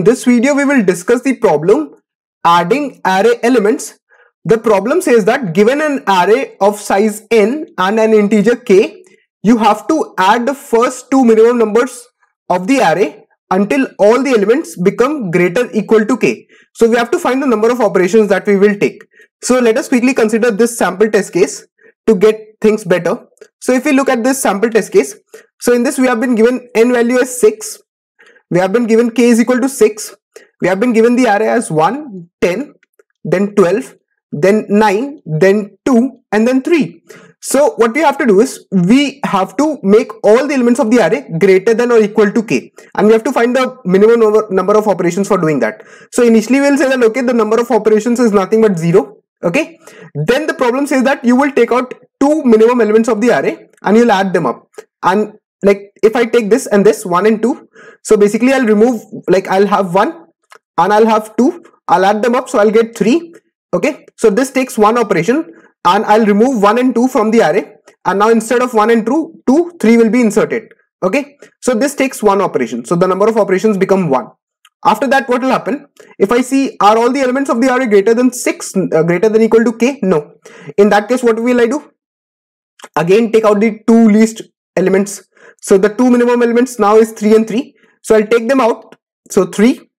In this video, we will discuss the problem adding array elements. The problem says that given an array of size n and an integer k, you have to add the first two minimum numbers of the array until all the elements become greater or equal to k. So we have to find the number of operations that we will take. So let us quickly consider this sample test case to get things better. So if we look at this sample test case, so in this we have been given n value as 6. We have been given k is equal to 6. We have been given the array as 1, 10, then 12, then 9, then 2, and then 3. So what we have to do is we have to make all the elements of the array greater than or equal to k, and we have to find the minimum number of operations for doing that. So initially we will say that okay, the number of operations is nothing but 0. Okay, then the problem says that you will take out two minimum elements of the array and you'll add them up. And like if I take this and this 1 and 2, so basically I'll remove, like I'll have 1 and I'll have 2, I'll add them up, so I'll get 3. Okay, so this takes one operation, and I'll remove 1 and 2 from the array, and now instead of 1 and 2, 3 will be inserted. Okay, so this takes one operation, so the number of operations become 1. After that, what will happen? If I see, are all the elements of the array greater than 6, greater than equal to k? No. In that case, what will I do? Again, take out the two least elements. So the two minimum elements now is 3 and 3. So I'll take them out. So 3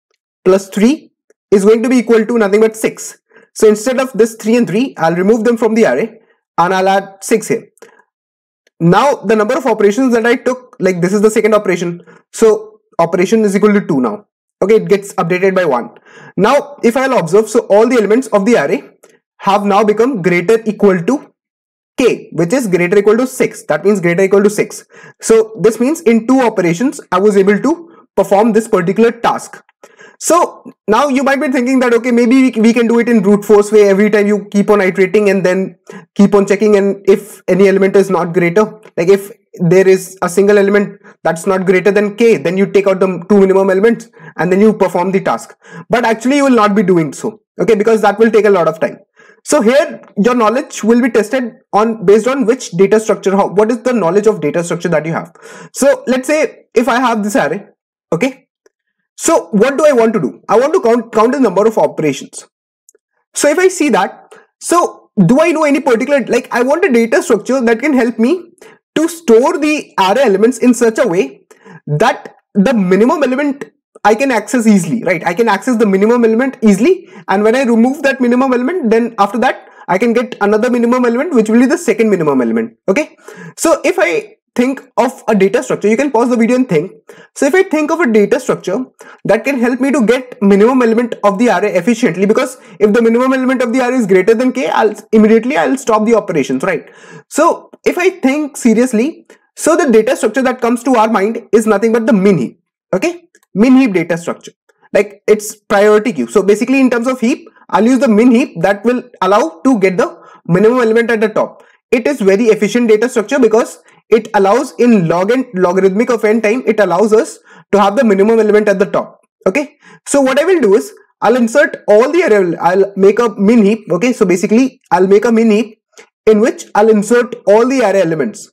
plus 3 is going to be equal to nothing but 6. So instead of this 3 and 3, I'll remove them from the array and I'll add 6 here. Now the number of operations that I took, like this is the second operation. So operation is equal to 2 now. Okay, it gets updated by 1. Now if I'll observe, so all the elements of the array have now become greater equal to k, which is greater equal to 6. That means greater equal to 6. So this means in two operations I was able to perform this particular task. So now you might be thinking that okay, maybe we can do it in brute force way. Every time you keep on iterating and then keep on checking, and if any element is not greater, like if there is a single element that's not greater than k, then you take out the two minimum elements and then you perform the task. But actually you will not be doing so, okay, because that will take a lot of time. So here your knowledge will be tested on based on which data structure, what is the knowledge of data structure that you have. So let's say if I have this array, okay, so what do I want to do? I want to count the number of operations. So if I see that, so do I know any particular, like I want a data structure that can help me to store the array elements in such a way that the minimum element I can access easily, right? I can access the minimum element easily, and when I remove that minimum element, then after that I can get another minimum element, which will be the second minimum element. Okay, so if I think of a data structure, you can pause the video and think. So if I think of a data structure that can help me to get minimum element of the array efficiently, because if the minimum element of the array is greater than k, I'll immediately stop the operations, right? So if I think seriously, so the data structure that comes to our mind is nothing but the min heap. Okay, min heap data structure, like it's priority queue. So basically in terms of heap, I'll use the min heap that will allow to get the minimum element at the top. It is very efficient data structure because it allows, in logarithmic of n time, it allows us to have the minimum element at the top. Okay, so what I will do is I'll insert all the array, I'll make a min heap. Okay, so basically I'll make a min heap in which I'll insert all the array elements,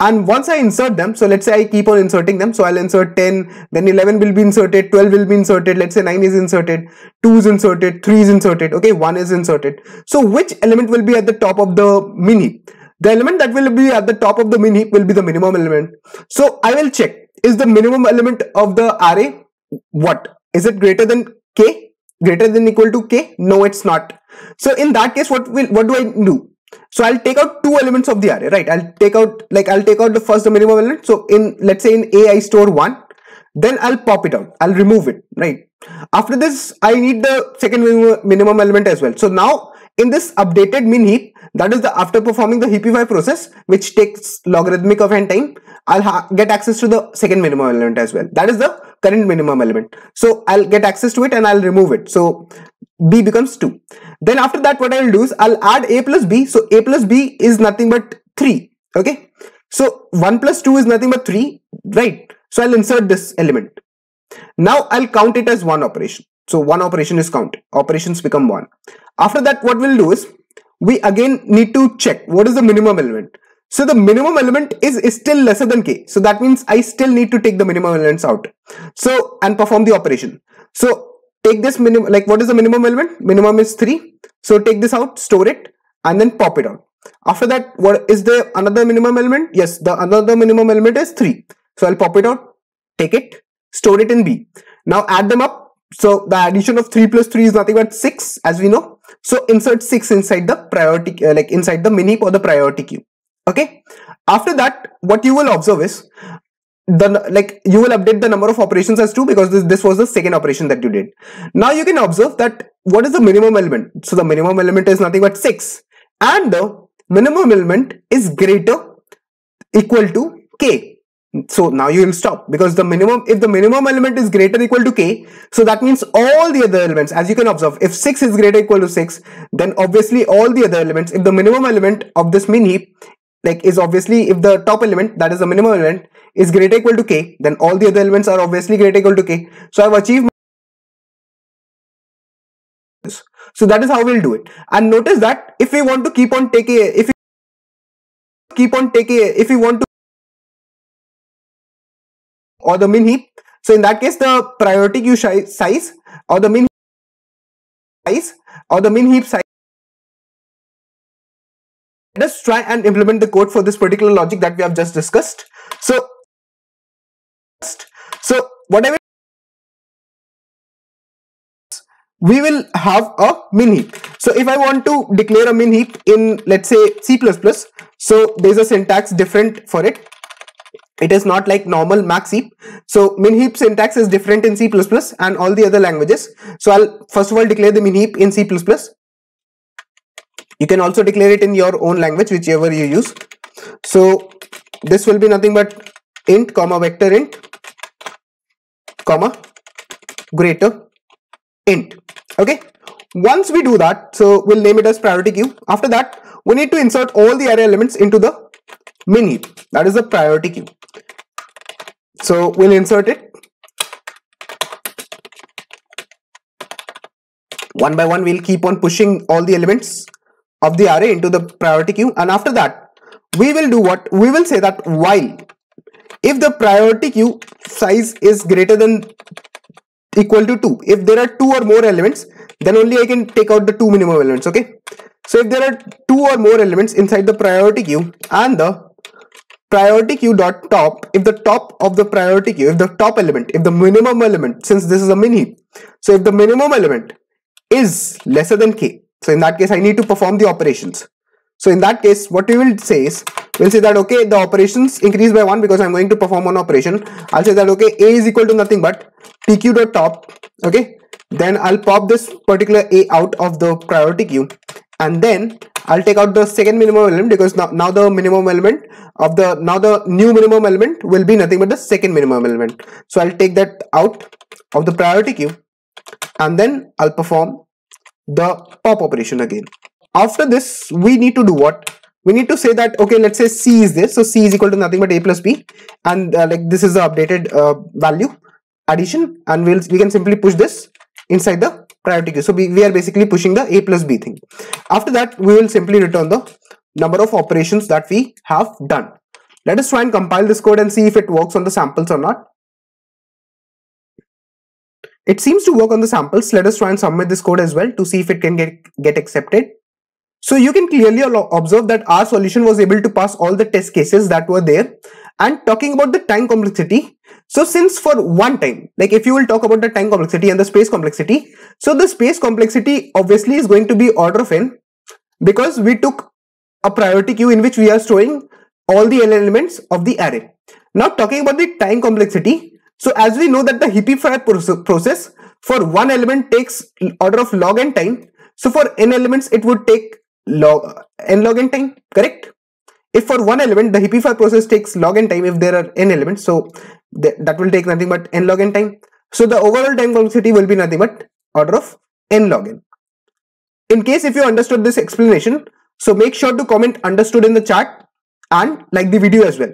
and once I insert them, so let's say I keep on inserting them, so I'll insert 10, then 11 will be inserted, 12 will be inserted, let's say 9 is inserted, 2 is inserted, 3 is inserted, okay, 1 is inserted. So which element will be at the top of the min heap? The element that will be at the top of the min heap will be the minimum element. So I will check, is the minimum element of the array what? Is it greater than k? Greater than equal to k? No, it's not. So in that case, what do I do? So I'll take out two elements of the array, right? I'll take out the first, the minimum element. So in, let's say in A, I store 1, then I'll pop it out, I'll remove it, right? After this, I need the second minimum element as well. So now in this updated min heap, that is the after performing the heapify process, which takes logarithmic of n time, I'll get access to the second minimum element as well. That is the current minimum element. So I'll get access to it and I'll remove it. So B becomes 2. Then after that, what I will do is I'll add A plus B. So A plus B is nothing but 3. Okay, so 1 plus 2 is nothing but 3, right? So I'll insert this element. Now I'll count it as one operation. So one operation is counted. Operations become 1. After that, what we'll do is we again need to check what is the minimum element. So the minimum element is still lesser than k. So that means I still need to take the minimum elements out. So and perform the operation. So take this minimum, like what is the minimum element? Minimum is 3. So take this out, store it, and then pop it out. After that, what is the another minimum element? Yes, the another minimum element is 3. So I'll pop it out, take it, store it in B. Now add them up. So the addition of 3 plus 3 is nothing but 6, as we know. So insert 6 inside the priority, like inside the mini or the priority queue. Okay. After that, what you will observe is you will update the number of operations as 2, because this was the second operation that you did. Now you can observe that what is the minimum element? So the minimum element is nothing but 6, and the minimum element is greater equal to k. So now you will stop, because the minimum, if the minimum element is greater equal to k, so that means all the other elements, as you can observe, if 6 is greater equal to 6, then obviously all the other elements, if the minimum element of this min heap, like is obviously, if the top element, that is the minimum element, is greater equal to k, then all the other elements are obviously greater equal to k. So I've achieved this. So that is how we'll do it. And notice that if we want to keep on taking, if we want to, or the min heap, so in that case the priority queue size or the min size or the min heap size. Let us try and implement the code for this particular logic that we have just discussed. So whatever we will have a min heap. So if I want to declare a min heap in, let's say, C++, so there's a syntax different for it. It is not like normal max heap. So min heap syntax is different in C++ and all the other languages. So I'll first of all declare the min heap in C++. You can also declare it in your own language, whichever you use. So this will be nothing but int, comma, vector int, comma, greater int. Okay. Once we do that, so we'll name it as priority queue. After that, we need to insert all the array elements into the min heap. That is the priority queue. So we'll insert it. One by one, we'll keep on pushing all the elements of the array into the priority queue, and after that we will do what? We will say that while if the priority queue size is greater than equal to 2, if there are 2 or more elements, then only I can take out the 2 minimum elements. Okay, so if there are 2 or more elements inside the priority queue, and the priority queue dot top, if the top of the priority queue, if the top element, if the minimum element, since this is a min heap, so if the minimum element is lesser than k, so in that case I need to perform the operations. So in that case what we will say is, we'll say that okay, the operations increase by 1 because I'm going to perform one operation. I'll say that okay, a is equal to nothing but pq dot top. Okay, then I'll pop this particular a out of the priority queue, and then I'll take out the second minimum element, because now the minimum element of the, now the new minimum element will be nothing but the second minimum element. So I'll take that out of the priority queue, and then I'll perform the pop operation again. After this, we need to do what? We need to say that okay, let's say c is this, so c is equal to nothing but a plus b, and like this is the updated value addition, and we can simply push this inside the priority queue. So we are basically pushing the a plus b thing. After that, we will simply return the number of operations that we have done. Let us try and compile this code and see if it works on the samples or not. It seems to work on the samples. Let us try and submit this code as well to see if it can get accepted. So you can clearly observe that our solution was able to pass all the test cases that were there. And talking about the time complexity, so since for one time, like if you will talk about the time complexity and the space complexity, so the space complexity obviously is going to be order of n, because we took a priority queue in which we are storing all the elements of the array. Now talking about the time complexity, so as we know that the Hippie-Frye process for one element takes order of log n time. So for n elements, it would take n log n time, correct? If for one element, the Hippie-Frye process takes log n time if there are n elements. So that will take nothing but n log n time. So the overall time complexity will be nothing but order of n log n. In case if you understood this explanation, so make sure to comment understood in the chat and like the video as well.